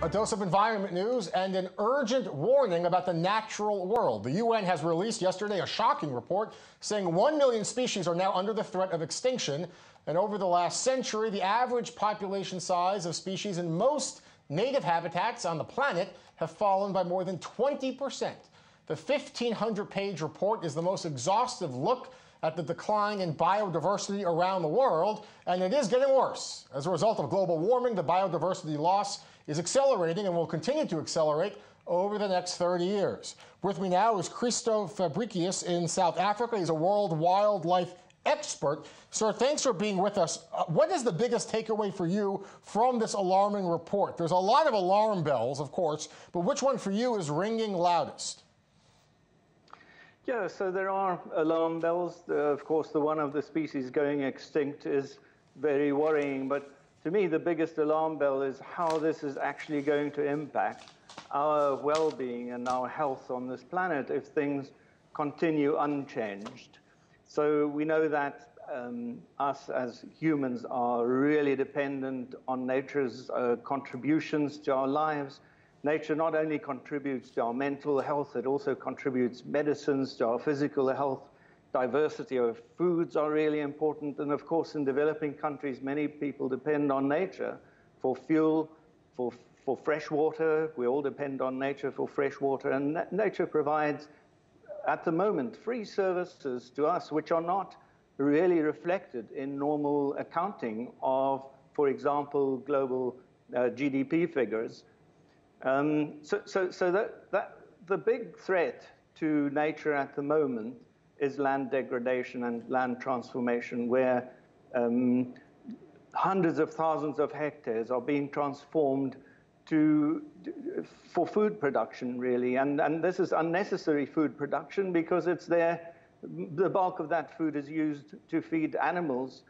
A dose of environment news and an urgent warning about the natural world. The UN has released yesterday a shocking report saying 1 million species are now under the threat of extinction. And over the last century, the average population size of species in most native habitats on the planet have fallen by more than 20%. The 1,500-page report is the most exhaustive look at the decline in biodiversity around the world, and it is getting worse. As a result of global warming, the biodiversity loss is accelerating and will continue to accelerate over the next 30 years. With me now is Christo Fabricius in South Africa. He's a world wildlife expert. Sir, thanks for being with us. What is the biggest takeaway for you from this alarming report? There's a lot of alarm bells, of course, but which one for you is ringing loudest? Yeah, so there are alarm bells. Of course, the one of the species going extinct is very worrying. But to me, the biggest alarm bell is how this is actually going to impact our well-being and our health on this planet if things continue unchanged. So we know that us as humans are really dependent on nature's contributions to our lives. Nature not only contributes to our mental health, it also contributes medicines to our physical health. Diversity of foods are really important. And of course, in developing countries, many people depend on nature for fuel, for fresh water. We all depend on nature for fresh water. And nature provides, at the moment, free services to us, which are not really reflected in normal accounting of, for example, global GDP figures. The big threat to nature at the moment is land degradation and land transformation, where hundreds of thousands of hectares are being transformed for food production, really. And this is unnecessary food production because it's there. The bulk of that food is used to feed animals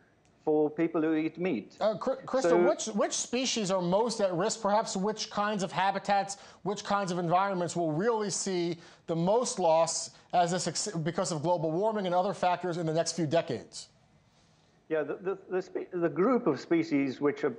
for people who eat meat. Christo, so, which species are most at risk? Perhaps which kinds of habitats, which kinds of environments will really see the most loss as this, because of global warming and other factors in the next few decades? Yeah, the group of species which are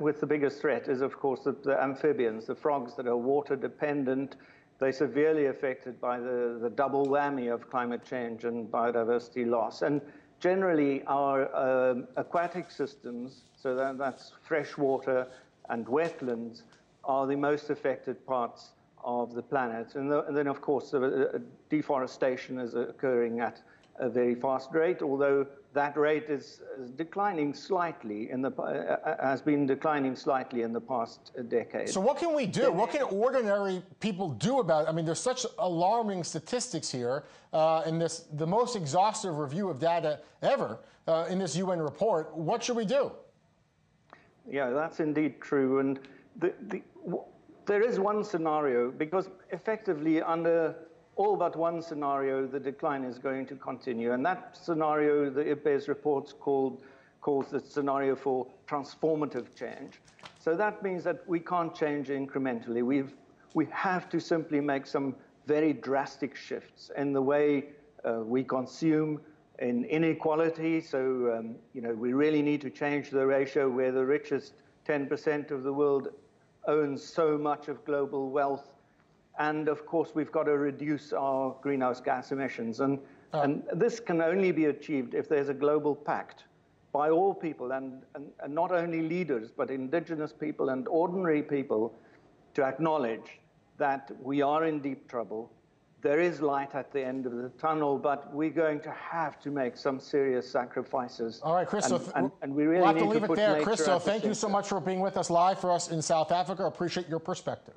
with the biggest threat is, of course, the amphibians, the frogs that are water dependent. They're severely affected by the double whammy of climate change and biodiversity loss. And generally, our aquatic systems, so that's freshwater and wetlands, are the most affected parts of the planet. And then, of course, deforestation is occurring at a very fast rate, although that rate is declining slightly in the has been declining slightly in the past decade. So what can we do? What can ordinary people do about it? I mean, there's such alarming statistics here in this, the most exhaustive review of data ever in this UN report. What should we do? Yeah, that's indeed true. And there is one scenario, because effectively under all but one scenario, the decline is going to continue. And that scenario, the IPBES reports calls the scenario for transformative change. So that means that we can't change incrementally. We have to simply make some very drastic shifts in the way we consume, in inequality. So, we really need to change the ratio where the richest 10% of the world owns so much of global wealth. And, of course, we've got to reduce our greenhouse gas emissions. And this can only be achieved if there's a global pact by all people, and not only leaders, but indigenous people and ordinary people, to acknowledge that we are in deep trouble. There is light at the end of the tunnel, but we're going to have to make some serious sacrifices. All right, Christo, and we really need to put nature at the center. Christo, thank you so much for being with us live for us in South Africa. Appreciate your perspective.